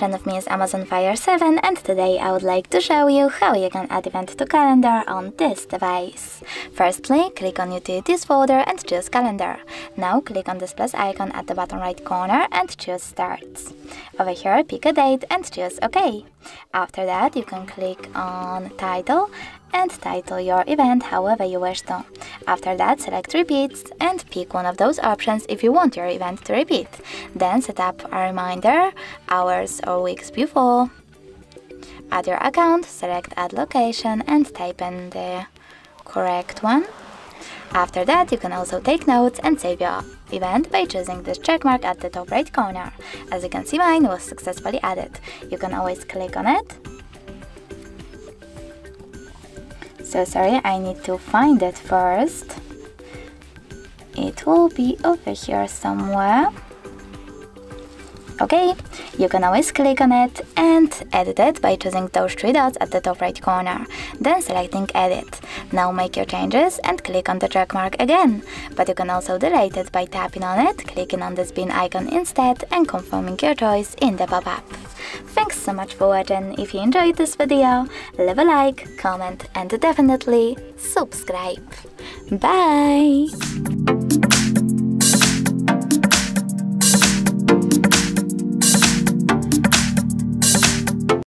front of me is Amazon Fire 7 and today I would like to show you how you can add event to calendar on this device. Firstly, click on Utilities folder and choose Calendar. Now click on this plus icon at the bottom right corner and choose Starts. Over here pick a date and choose OK. After that you can click on Title and title your event however you wish to. After that, select Repeats and pick one of those options if you want your event to repeat. Then set up a reminder hours or weeks before. Add your account, select Add Location and type in the correct one. After that, you can also take notes and save your event by choosing this checkmark at the top right corner. As you can see, mine was successfully added. You can always click on it. So sorry, I need to find it first. It will be over here somewhere. Okay, you can always click on it and edit it by choosing those three dots at the top right corner, then selecting Edit. Now make your changes and click on the checkmark again, but you can also delete it by tapping on it, clicking on this bin icon instead and confirming your choice in the pop-up. Thanks so much for watching. If you enjoyed this video, leave a like, comment and definitely subscribe. Bye!